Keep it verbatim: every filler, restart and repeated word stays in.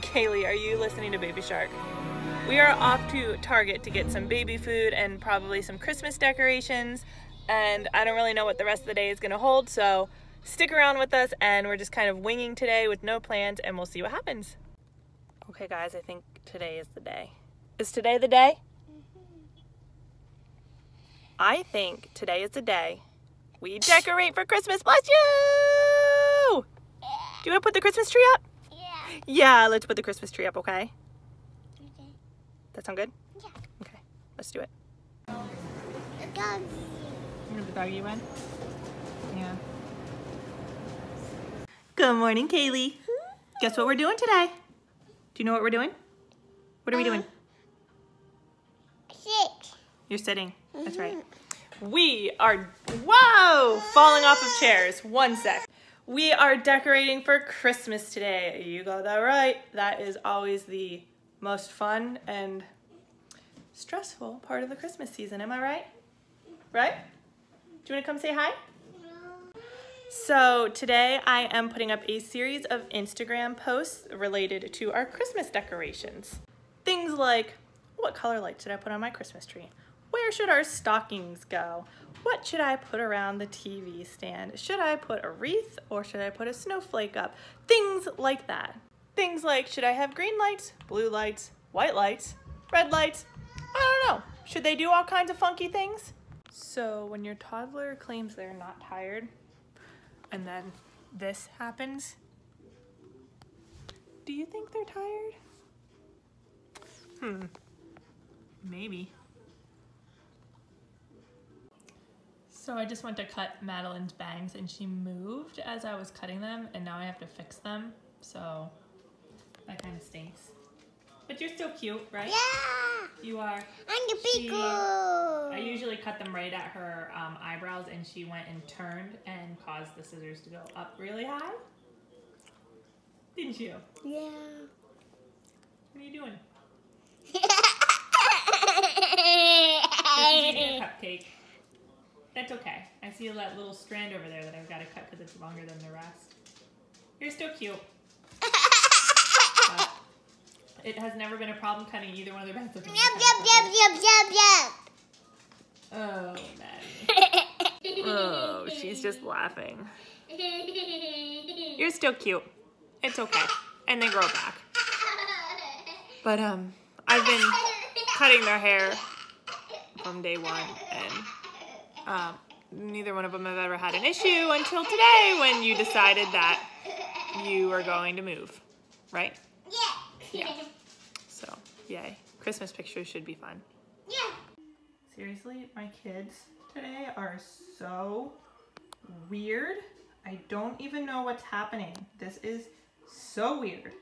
Kaylee, are you listening to Baby Shark? We are off to Target to get some baby food and probably some Christmas decorations, and I don't really know what the rest of the day is going to hold, so stick around with us, and we're just kind of winging today with no plans, and we'll see what happens. Okay guys, I think today is the day. Is today the day? Mm-hmm. I think today is the day we decorate for Christmas. Bless you! Yeah. Do you want to put the Christmas tree up? Yeah. Yeah, let's put the Christmas tree up, okay? That sound good? Yeah. Okay, let's do it. The doggy. You want the doggy one? Yeah. Good morning, Kaylee. Guess what we're doing today? Do you know what we're doing? What are uh, we doing? Sit. You're sitting. Mm-hmm. That's right. We are, whoa, falling off of chairs. One sec. We are decorating for Christmas today. You got that right. That is always the most fun and stressful part of the Christmas season, am I right? Right? Do you want to come say hi? No. So today I am putting up a series of Instagram posts related to our Christmas decorations. Things like, what color lights should I put on my Christmas tree? Where should our stockings go? What should I put around the T V stand? Should I put a wreath or should I put a snowflake up? Things like that. Things like, should I have green lights, blue lights, white lights, red lights? I don't know. Should they do all kinds of funky things? So when your toddler claims they're not tired, and then this happens, do you think they're tired? Hmm, maybe. So I just went to cut Madeline's bangs and she moved as I was cutting them, and now I have to fix them, so. That kind of stinks. But you're still cute, right? Yeah! You are. I'm the big girl. I usually cut them right at her um, eyebrows, and she went and turned and caused the scissors to go up really high. Didn't you? Yeah. What are you doing? This is your cupcake. That's okay. I see that little strand over there that I've got to cut because it's longer than the rest. You're still cute. But it has never been a problem cutting either one of their bangs. Yep, yep, yep, yep, yep, yep. Oh, Maddie. Oh, she's just laughing. You're still cute. It's okay. And they grow back. But um, I've been cutting their hair from day one, and um, neither one of them have ever had an issue until today when you decided that you were going to move, right? Yeah. So, yay. Christmas pictures should be fun. Yeah. Seriously, my kids today are so weird. I don't even know what's happening. This is so weird.